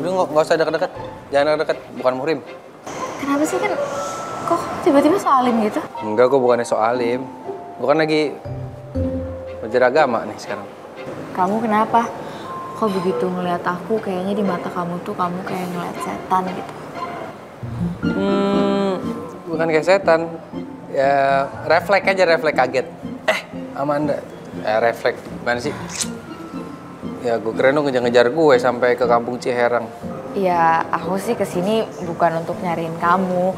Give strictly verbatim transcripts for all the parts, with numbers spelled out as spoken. Udah nggak nggak usah deket-deket, jangan deket-deket, bukan muhrim. Kenapa sih kan? Kok tiba-tiba soalim gitu? Enggak, gue bukannya soalim. Gue kan lagi belajar agama nih sekarang. Kamu kenapa? Kok begitu ngeliat aku, kayaknya di mata kamu tuh kamu kayak ngeliat setan gitu. Hmm, bukan kayak setan. Ya, refleks aja, refleks kaget. Eh, Amanda. Eh, refleks. Gimana sih? Ya, gue keren dong ngejar-ngejar gue sampai ke kampung Ciherang. Ya, aku sih kesini bukan untuk nyariin kamu.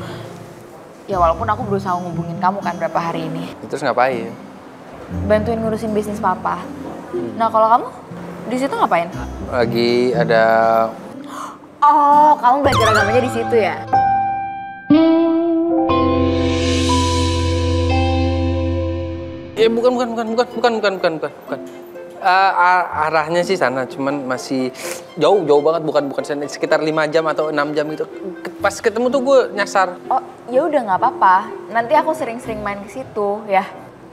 Ya, walaupun aku berusaha ngubungin kamu kan berapa hari ini. Terus ngapain? Bantuin ngurusin bisnis papa. Nah, kalau kamu di situ ngapain? Lagi ada... Oh, kamu belajar agamanya di situ ya? Ya bukan bukan bukan bukan bukan bukan bukan bukan. Uh, arahnya sih sana, cuman masih jauh jauh banget, bukan bukan sekitar lima jam atau enam jam gitu. Pas ketemu tuh gue nyasar. Oh, ya udah nggak apa-apa. Nanti aku sering-sering main ke situ ya.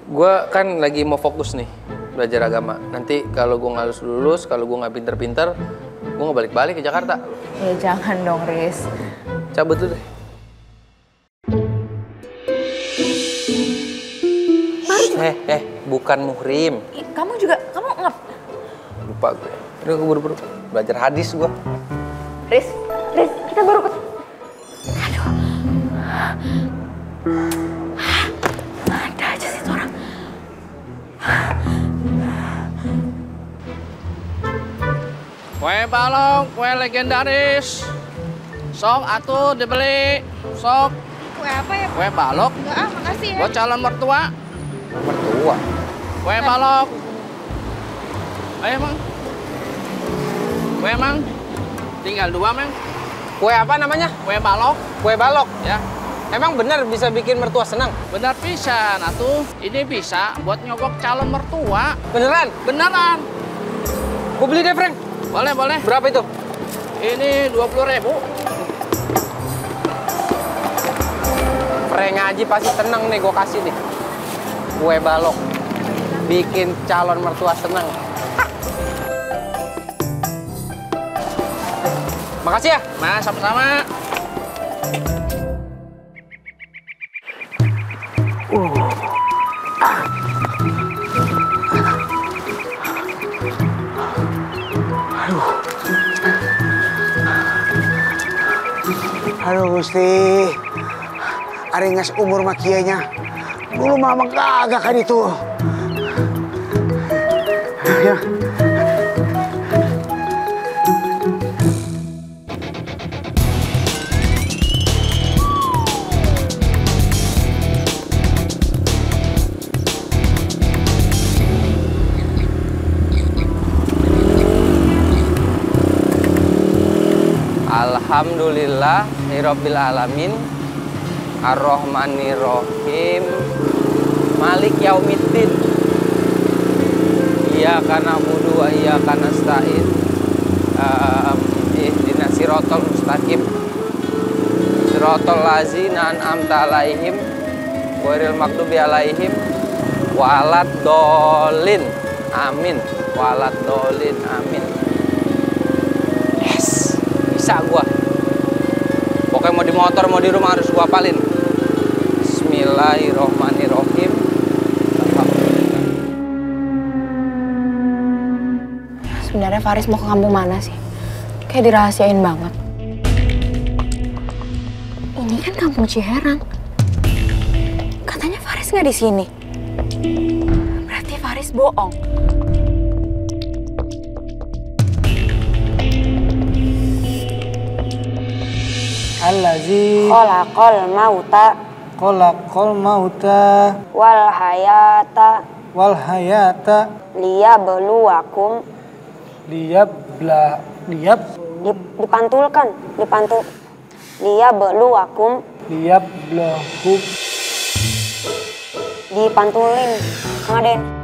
Gue kan lagi mau fokus nih belajar agama. Nanti kalau gue nggak lulus, kalau gue nggak pinter-pinter, gue nggak balik-balik ke Jakarta. Ya jangan dong, Riz. Cabut dulu deh. Eh, eh, bukan muhrim. Kamu juga, kamu ngap? Lupa gue. Udah, gue buru-buru. Belajar hadis gue. Riz, Riz, kita baru ke... Aduh. Ada aja sih itu orang. Kue balong, kue legendaris. Sok atuh dibeli, sok. Kue apa ya? Kue balok. Enggak, makasih ya. Buat calon mertua. Mertua? Kue balok. Ayo, Mang. Kue, Mang. Tinggal dua, Mang. Kue apa namanya? Kue balok. Kue balok? Ya. Emang benar bisa bikin mertua senang? Benar pisan, atuh. Ini bisa buat nyogok calon mertua. Beneran? Beneran. Gue beli deh, Frank. Boleh, boleh. Berapa itu? Ini dua puluh ribu. Prank Haji pasti seneng nih, gue kasih nih. Kue balok. Bikin calon mertua seneng. Hah. Makasih ya. Nah, sama-sama. Uh. Aduh Gusti, aringas umur makianya. Dulu mama kagak kan itu. Ya. Alhamdulillah, Rabbil Alamin, Ar-Rahmanir-Rahim, Malik Yaumiddin, Iyyaka na'budu wa iyyaka nasta'in, ihdinas siratal mustaqim, siratal ladzina an'amta 'alaihim, ghairil maghdubi 'alaihim, waladdallin, amin, waladdallin, amin. Yes, bisa gua. Pokoknya mau di motor, mau di rumah harus gua hafalin. Bismillahirrahmanirrahim. Alhamdulillah. Sebenarnya Faris mau ke kampung mana sih? Kayak dirahasiain banget. Ini kan kampung Ciherang. Katanya Faris nggak di sini. Berarti Faris bohong. Allazi khalaqal mauta khalaqal mauta wal hayata wal hayata liyabluwakum liyabla liyab dipantulkan dipantul liyabluwakum liyablahum dipantulin Raden.